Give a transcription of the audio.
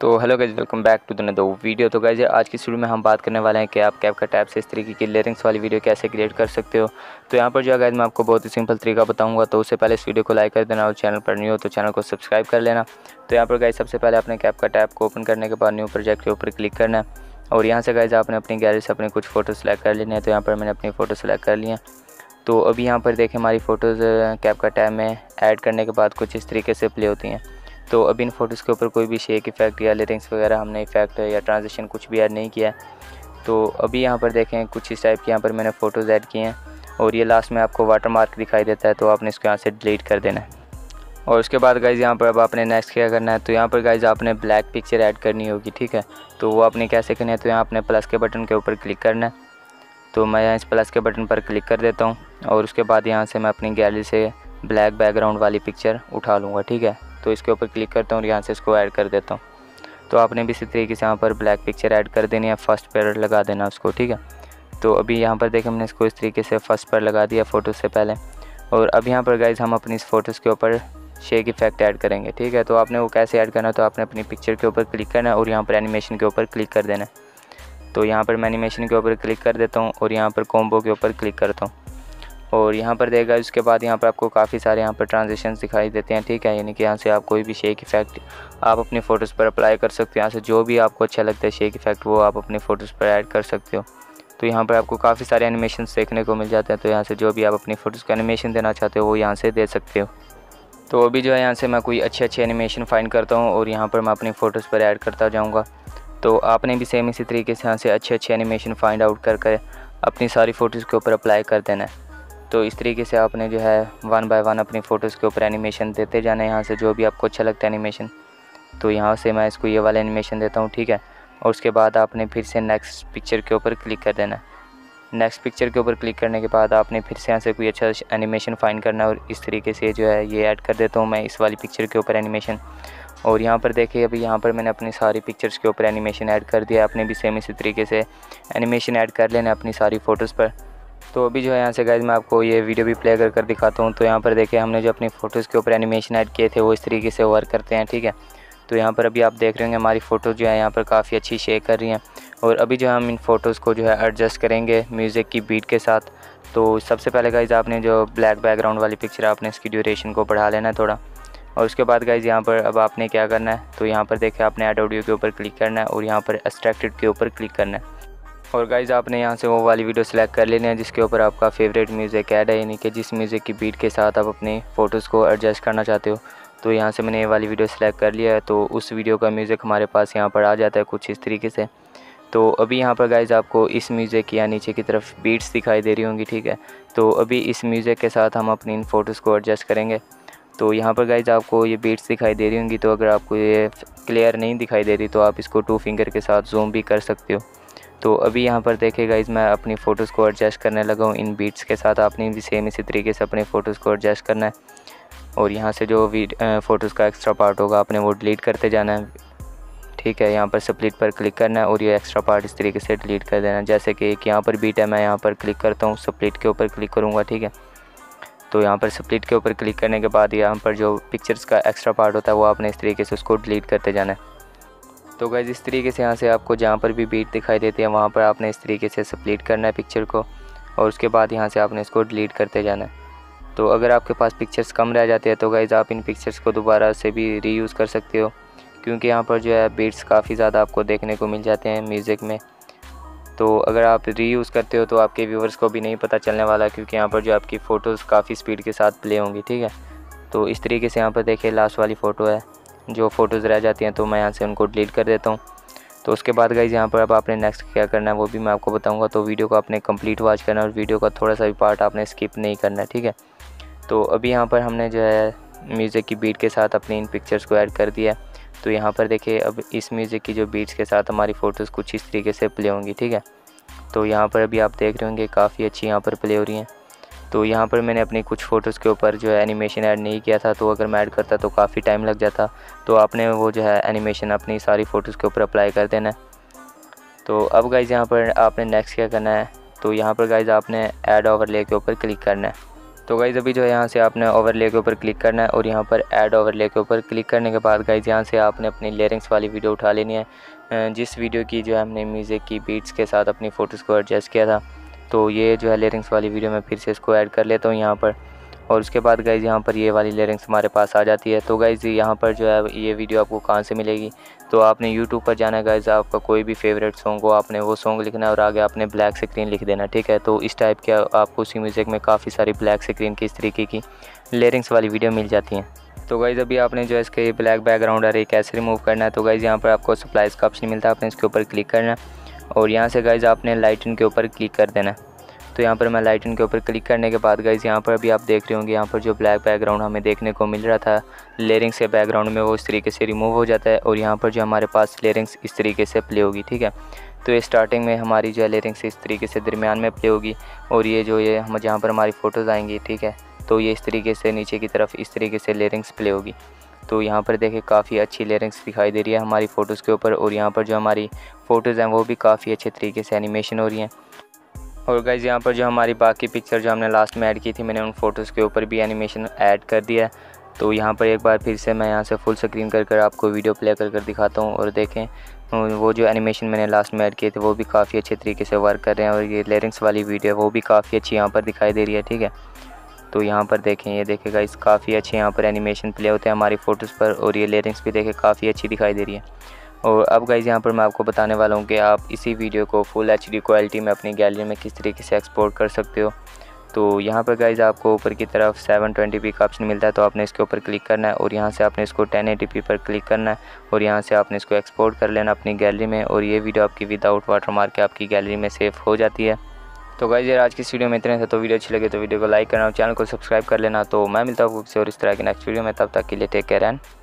तो hello guys, welcome back to the video. तो guys आज की वीडियो में हम बात करने वाले हैं कि आप कैपकट ऐप से इस तरीके की लेयरिंग्स वाली वीडियो कैसे क्रिएट कर सकते हो। तो यहाँ पर जो है गाइज मैं आपको बहुत ही सिंपल तरीका बताऊंगा। तो उससे पहले इस वीडियो को लाइक कर देना और चैनल पर न्यू हो तो चैनल को सब्सक्राइब कर लेना। तो यहाँ पर गाइज सबसे पहले अपने कैपकट ऐप को ओपन करने के बाद न्यू प्रोजेक्ट के ऊपर क्लिक करना है और यहाँ से गाइज आपने अपनी गैलरी से अपने कुछ फ़ोटो सेलेक्ट कर लेने हैं। तो यहाँ पर मैंने अपनी फ़ोटो सेलेक्ट कर लिया। तो अभी यहाँ पर देखें हमारी फ़ोटोज़ कैपकट ऐप में ऐड करने के बाद कुछ इस तरीके से प्ले होती हैं। तो अभी इन फ़ोटोज़ के ऊपर कोई भी शेक इफ़ेक्ट या लेयरिंग्स वगैरह हमने इफ़ेक्ट या ट्रांजिशन कुछ भी ऐड नहीं किया। तो अभी यहाँ पर देखें कुछ इस टाइप के यहाँ पर मैंने फ़ोटोज़ ऐड किए हैं और ये लास्ट में आपको वाटरमार्क दिखाई देता है। तो आपने इसको यहाँ से डिलीट कर देना है और उसके बाद गाइज़ यहाँ पर अब आपने नेक्स्ट क्या करना है। तो यहाँ पर गाइज़ आपने ब्लैक पिक्चर ऐड करनी होगी, ठीक है। तो वो आपने कैसे करनी है, तो यहाँ आपने प्लस के बटन के ऊपर क्लिक करना है। तो मैं यहाँ इस प्लस के बटन पर क्लिक कर देता हूँ और उसके बाद यहाँ से मैं अपनी गैलरी से ब्लैक बैकग्राउंड वाली पिक्चर उठा लूँगा, ठीक है। तो इसके ऊपर क्लिक करता हूँ और यहाँ से इसको ऐड कर देता हूँ। तो आपने भी इसी तरीके से यहाँ पर ब्लैक पिक्चर ऐड कर देनी है, फर्स्ट पर लगा देना उसको, ठीक है। तो अभी यहाँ पर देखें हमने इसको इस तरीके से फर्स्ट पर लगा दिया फ़ोटो से पहले। और अब यहाँ पर गाइज़ हम अपनी इस फ़ोटोज़ के ऊपर शेक इफेक्ट ऐड करेंगे, ठीक है। तो आपने वो कैसे ऐड करना है, तो आपने अपनी पिक्चर के ऊपर क्लिक करना है और यहाँ पर एनिमेशन के ऊपर क्लिक कर देना है। तो यहाँ पर मैं एनिमेशन के ऊपर क्लिक कर देता हूँ और यहाँ पर कॉम्बो के ऊपर क्लिक करता हूँ और यहाँ पर देगा उसके बाद यहाँ पर आपको काफ़ी सारे यहाँ पर ट्रांजिशंस दिखाई देते हैं, ठीक है। यानी कि यहाँ से आप कोई भी शेक इफेक्ट आप अपने फ़ोटोज़ पर अप्लाई कर सकते हो। यहाँ से जो भी आपको अच्छा लगता है शेक इफेक्ट वो आप अपने फ़ोटोज़ पर ऐड कर सकते हो। तो यहाँ पर आपको काफ़ी सारे एनिमेशन देखने को मिल जाते हैं। तो यहाँ से जो भी आप अपने फ़ोटोज़ को एनिमेशन देना चाहते हो वो यहाँ से दे सकते हो। तो अभी जो है यहाँ से मैं कोई अच्छे एनिमेशन फाइंड करता हूँ और यहाँ पर मैं अपनी फ़ोटोज़ पर ऐड करता जाऊँगा। तो आपने भी सेम इसी तरीके से यहाँ से अच्छे एनिमेशन फाइंड आउट कर कर अपनी सारी फ़ोटोज़ के ऊपर अप्लाई कर देना है। तो इस तरीके से आपने जो है वन बाय वन अपनी फ़ोटोज़ के ऊपर एनिमेशन देते जाना है। यहाँ से जो भी आपको अच्छा लगता है एनिमेशन, तो यहाँ से मैं इसको ये वाला एनिमेशन देता हूँ, ठीक है। और उसके बाद आपने फिर से नेक्स्ट पिक्चर के ऊपर क्लिक कर देना है। नेक्स्ट पिक्चर के ऊपर क्लिक करने के बाद आपने फिर से यहाँ से कोई अच्छा एनिमेशन फाइंड करना है और इस तरीके से जो है ये ऐड कर देता हूँ मैं इस वाली पिक्चर के ऊपर एनिमेशन। और यहाँ पर देखिए अभी यहाँ पर मैंने अपनी सारी पिक्चर्स के ऊपर एनिमेशन ऐड कर दिया। आपने भी सेम इसी तरीके से एनिमेशन ऐड कर लेना अपनी सारी फ़ोटोज़ पर। तो अभी जो है यहाँ से गाइज मैं आपको ये वीडियो भी प्ले कर दिखाता हूँ। तो यहाँ पर देखिए हमने जो अपनी फ़ोटोज़ के ऊपर एनिमेशन ऐड किए थे वो इस तरीके से वर्क करते हैं, ठीक है। तो यहाँ पर अभी आप देख रहे होंगे हमारी फ़ोटो जो है यहाँ पर काफ़ी अच्छी शेयर कर रही हैं। और अभी जो हम इन फ़ोटोज़ को जो है एडजस्ट करेंगे म्यूज़िक की बीट के साथ। तो सबसे पहले गाइज आपने जो ब्लैक बैकग्राउंड वाली पिक्चर आपने इसकी ड्यूरेशन को बढ़ा लेना है थोड़ा। और उसके बाद गाइज यहाँ पर अब आपने क्या करना है, तो यहाँ पर देखिए आपने ऐड ऑडियो के ऊपर क्लिक करना है और यहाँ पर एक्सट्रैक्टेड के ऊपर क्लिक करना है। और गाइज़ आपने यहाँ से वो वाली वीडियो सेलेक्ट कर लेनी है जिसके ऊपर आपका फेवरेट म्यूज़िक ऐड है, यानी कि जिस म्यूज़िक की बीट के साथ आप अपनी फ़ोटोज़ को एडजस्ट करना चाहते हो। तो यहाँ से मैंने ये वाली वीडियो सेलेक्ट कर लिया है। तो उस वीडियो का म्यूज़िक हमारे पास यहाँ पर आ जाता है कुछ इस तरीके से। तो अभी यहाँ पर गाइज़ आपको इस म्यूज़िक की या नीचे की तरफ बीट्स दिखाई दे रही होंगी, ठीक है। तो अभी इस म्यूज़िक के साथ हम अपनी इन फ़ोटोज़ को एडजस्ट करेंगे। तो यहाँ पर गाइज आपको ये बीट्स दिखाई दे रही होंगी। तो अगर आपको ये क्लियर नहीं दिखाई दे रही तो आप इसको 2 फिंगर के साथ जूम भी कर सकते हो। तो अभी यहाँ पर देखिए गाइज मैं अपनी फ़ोटोज़ को एडजस्ट करने लगा हूँ इन बीट्स के साथ। आपने भी सेम इसी तरीके से अपने फ़ोटोज़ को एडजस्ट करना है और यहाँ से जो फ़ोटोज़ का एक्स्ट्रा पार्ट होगा आपने वो डिलीट करते जाना है, ठीक है। यहाँ पर स्प्लिट पर क्लिक करना है और ये एक्स्ट्रा पार्ट इस तरीके से डिलीट कर देना है। जैसे कि एक यहाँ पर बीट है, मैं यहाँ पर क्लिक करता हूँ, स्प्लिट के ऊपर क्लिक करूँगा, ठीक है। तो यहाँ पर स्प्लिट के ऊपर क्लिक करने के बाद यहाँ पर जो पिक्चर्स का एक्स्ट्रा पार्ट होता है वो आपने इस तरीके से उसको डिलीट करते जाना है। तो गाइज इस तरीके से यहाँ से आपको जहाँ पर भी बीट दिखाई देती है वहाँ पर आपने इस तरीके से स्प्लिट करना है पिक्चर को और उसके बाद यहाँ से आपने इसको डिलीट करते जाना है। तो अगर आपके पास पिक्चर्स कम रह जाते हैं तो गाइज आप इन पिक्चर्स को दोबारा से भी रीयूज़ कर सकते हो, क्योंकि यहाँ पर जो है बीट्स काफ़ी ज़्यादा आपको देखने को मिल जाते हैं म्यूज़िक में। तो अगर आप रीयूज़ करते हो तो आपके व्यूवर्स को भी नहीं पता चलने वाला, क्योंकि यहाँ पर जो आपकी फ़ोटोज़ काफ़ी स्पीड के साथ प्ले होंगी, ठीक है। तो इस तरीके से यहाँ पर देखिए लास्ट वाली फ़ोटो है, जो फ़ोटोज़ रह जाती हैं तो मैं यहाँ से उनको डिलीट कर देता हूँ। तो उसके बाद गाइज यहाँ पर अब आपने नेक्स्ट क्या करना है वो भी मैं आपको बताऊँगा। तो वीडियो को आपने कंप्लीट वॉच करना और वीडियो का थोड़ा सा भी पार्ट आपने स्किप नहीं करना है, ठीक है। तो अभी यहाँ पर हमने जो है म्यूज़िक की बीट के साथ अपनी इन पिक्चर्स को ऐड कर दिया। तो यहाँ पर देखिए अब इस म्यूज़िक की जो बीट्स के साथ हमारी फ़ोटोज़ कुछ इस तरीके से प्ले होंगी, ठीक है। तो यहाँ पर अभी आप देख रहे होंगे काफ़ी अच्छी यहाँ पर प्ले हो रही हैं। तो यहाँ पर मैंने अपनी कुछ फ़ोटोज़ के ऊपर जो है एनिमेशन ऐड नहीं किया था, तो अगर मैं ऐड करता तो काफ़ी टाइम लग जाता। तो आपने वो जो है एनिमेशन अपनी सारी फ़ोटोज़ के ऊपर अप्लाई कर देना है। तो अब गाइज़ यहाँ पर आपने नेक्स्ट क्या करना है, तो यहाँ पर गाइज़ आपने ऐड ओवरले के ऊपर क्लिक करना है। तो गाइज़ अभी जो है यहाँ से आपने ओवरले के ऊपर क्लिक करना है और यहाँ पर ऐड ओवरले के ऊपर क्लिक करने के बाद गाइज़ यहाँ से आपने अपनी लेयरिंग्स वाली वीडियो उठा लेनी है, जिस वीडियो की जो है हमने म्यूज़िक की बीट्स के साथ अपनी फ़ोटोज़ को एडजस्ट किया था। तो ये जो है लेयरिंग्स वाली वीडियो में फिर से इसको ऐड कर लेता हूँ यहाँ पर, और उसके बाद गाइज़ यहाँ पर ये वाली लेयरिंग्स हमारे पास आ जाती है। तो गाइज़ यहाँ पर जो है ये वीडियो आपको कहाँ से मिलेगी, तो आपने YouTube पर जाना है गाइज़, आपका कोई भी फेवरेट सॉन्ग हो आपने वो सॉन्ग लिखना है और आगे आपने ब्लैक स्क्रीन लिख देना, ठीक है। तो इस टाइप के आपको उसी म्यूज़िक में काफ़ी सारी ब्लैक स्क्रीन की इस तरीके की लेयरिंग्स वाली वीडियो मिल जाती हैं। तो गाइज़ अभी आपने जो है इसके ब्लैक बैकग्राउंड और ये कैसे रिमूव करना है, तो गाइज़ यहाँ पर आपको सप्लाइज का ऑप्शन मिलता है, आपने इसके ऊपर क्लिक करना है और यहाँ से गाइज़ आपने लाइटन के ऊपर क्लिक कर देना है। तो यहाँ पर मैं लाइटन के ऊपर क्लिक करने के बाद गाइज़ यहाँ पर भी आप देख रहे होंगे यहाँ पर जो ब्लैक बैकग्राउंड हमें देखने को मिल रहा था लेयरिंग्स के बैकग्राउंड में, वो इस तरीके से रिमूव हो जाता है और यहाँ पर जो हमारे पास लेयरिंग्स इस तरीके से प्ले होगी, ठीक है। तो ये स्टार्टिंग में हमारी जो है लेयरिंग्स इस तरीके से दरमियान में प्ले होगी और ये जो ये हम जहाँ पर हमारी फ़ोटोज़ आएँगी, ठीक है। तो ये इस तरीके से नीचे की तरफ इस तरीके से लेयरिंग्स प्ले होगी। तो यहाँ पर देखिए काफ़ी अच्छी लेयरिंग्स दिखाई दे रही है हमारी फ़ोटोज़ के ऊपर और यहाँ पर जो हमारी फ़ोटोज़ हैं वो भी काफ़ी अच्छे तरीके से एनिमेशन हो रही हैं। और गाइज़ यहाँ पर जो हमारी बाकी पिक्चर जो हमने लास्ट में ऐड की थी, मैंने उन फ़ोटोज़ के ऊपर भी एनिमेशन ऐड कर दिया है। तो यहाँ पर एक बार फिर से मैं यहाँ से फुल स्क्रीन कर आपको वीडियो प्ले कर दिखाता हूँ और देखें वो जो एनिमेशन मैंने लास्ट में ऐड किए थे वो भी काफ़ी अच्छे तरीके से वर्क कर रहे हैं और ये लेयरिंग्स वाली वीडियो वो भी काफ़ी अच्छी यहाँ पर दिखाई दे रही है, ठीक है। तो यहाँ पर देखें, ये देखें गाइज़ काफ़ी अच्छे यहाँ पर एनिमेशन प्ले होते हैं हमारी फ़ोटोज़ पर और ये लेयरिंग्स भी देखें काफ़ी अच्छी दिखाई दे रही है। और अब गाइज़ यहाँ पर मैं आपको बताने वाला हूँ कि आप इसी वीडियो को फुल एचडी क्वालिटी में अपनी गैलरी में किस तरीके से एक्सपोर्ट कर सकते हो। तो यहाँ पर गाइज़ आपको ऊपर की तरफ 720p का ऑप्शन मिलता है, तो आपने इसके ऊपर क्लिक करना है और यहाँ से आपने इसको 1080p पर क्लिक करना है और यहाँ से आपने इसको एक्सपोर्ट कर लेना अपनी गैलरी में और ये वीडियो आपकी विदाउट वाटरमार्क के आपकी गैलरी में सेव हो जाती है। तो गाइज़ यार आज की इस वीडियो में इतने थे, तो वीडियो अच्छी लगे तो वीडियो को लाइक करना और चैनल को सब्सक्राइब कर लेना। तो मैं मिलता हूँ आपको इस तरह की नेक्स्ट वीडियो में, तब तक के लिए टेक केयर एंड